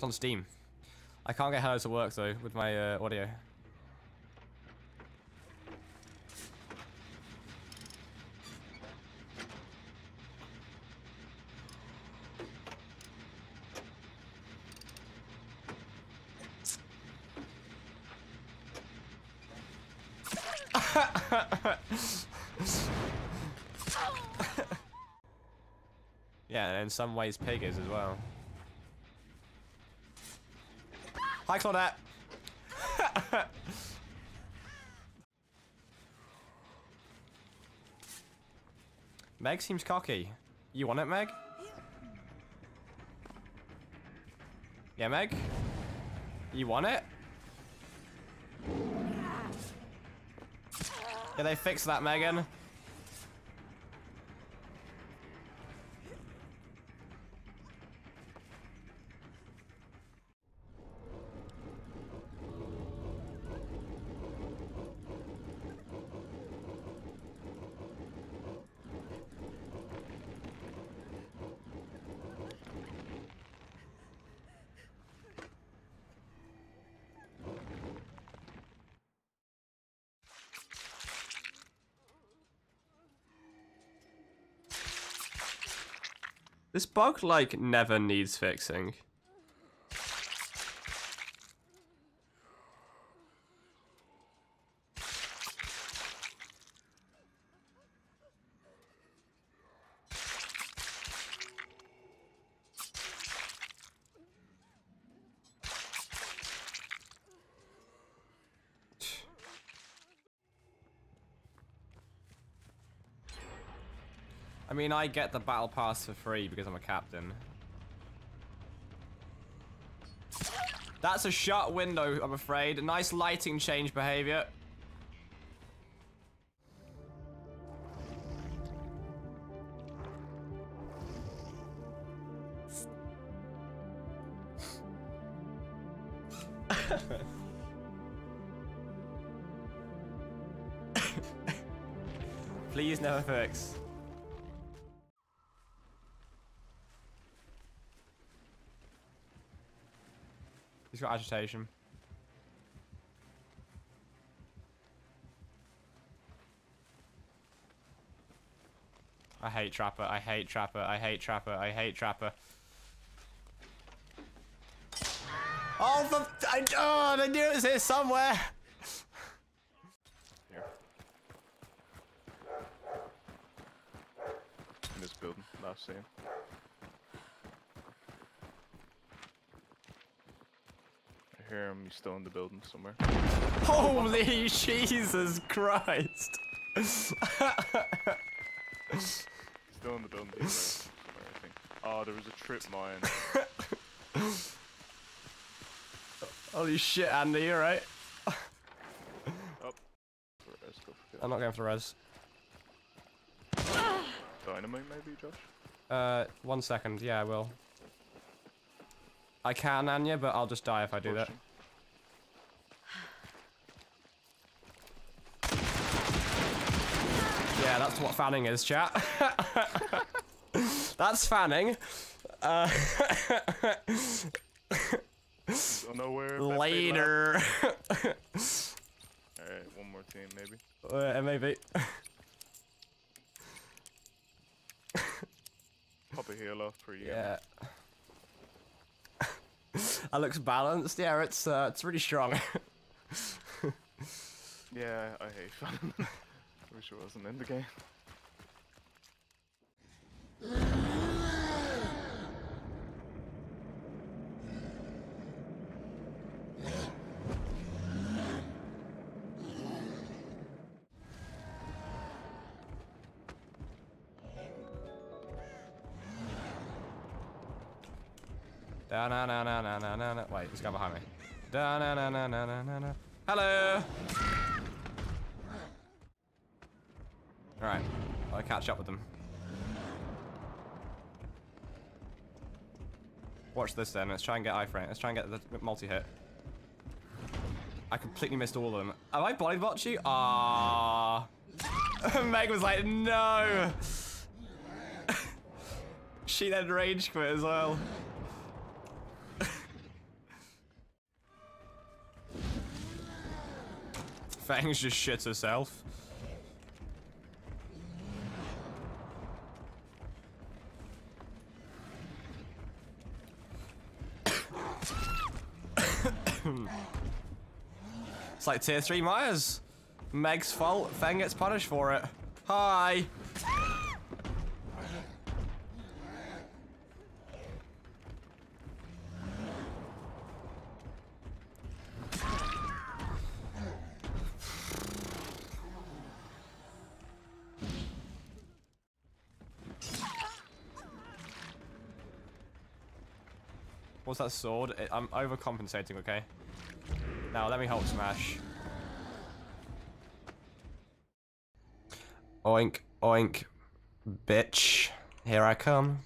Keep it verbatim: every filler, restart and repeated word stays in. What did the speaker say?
It's on Steam. I can't get Hello to work though with my uh, audio. Yeah, and in some ways Pig is as well. Hi Claudette! Meg seems cocky. You want it, Meg? Yeah, Meg? You want it? Yeah, they fixed that, Megan. This bug, like, never needs fixing. I mean, I get the battle pass for free because I'm a captain. That's a shut window, I'm afraid. Nice lighting change behavior. Please never fix. He's got agitation. I hate Trapper, I hate Trapper, I hate Trapper, I hate Trapper. Oh, the, I, oh, I knew it was here somewhere! Here. In this building, last scene. Hear him, he's still in the building somewhere. Holy Jesus Christ! He's still in the building somewhere, I think. Oh, there was a trip mine. Holy shit, Andy, you alright? Oh. I'm not going for the res. Dynamite, maybe, Josh? Uh, one second, yeah, I will. I can, Anya, but I'll just die if I do that. Yeah, that's what fanning is, chat. That's fanning. Uh, later. Alright, one more team, maybe. Uh, maybe. Pop a heal off for you. Yeah. That looks balanced. Yeah, it's uh, it's really strong. Yeah, I hate fun. I wish it wasn't in the game. Da na na na na na na na. Wait, there's a guy behind me. Da na na na na na na na. Hello! Alright, I'll catch up with them. Watch this then, let's try and get iframe. Let's try and get the multi-hit. I completely missed all of them. Have I bodybotched you? Aww. Meg was like, no! She then rage quit as well. Fangs just shits herself. It's like tier three Myers. Meg's fault, Fang gets punished for it. Hi. What's that sword? I'm overcompensating, okay? Now, let me Hulk smash. Oink, oink, bitch. Here I come.